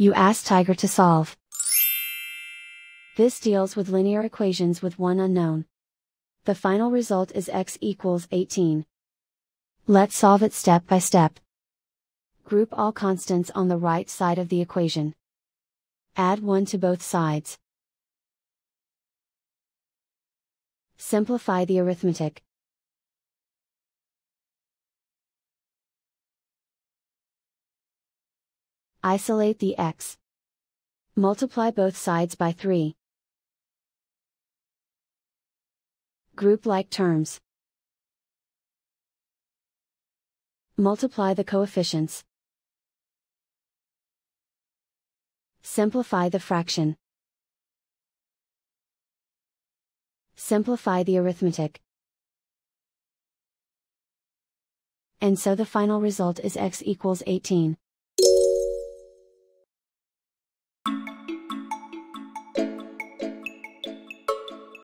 you ask Tiger to solve. This deals with linear equations with one unknown. The final result is x equals 18. Let's solve it step by step. Group all constants on the right side of the equation. Add 1 to both sides. Simplify the arithmetic. Isolate the x. Multiply both sides by 3. Group like terms. Multiply the coefficients. Simplify the fraction. Simplify the arithmetic. And so the final result is x equals 18.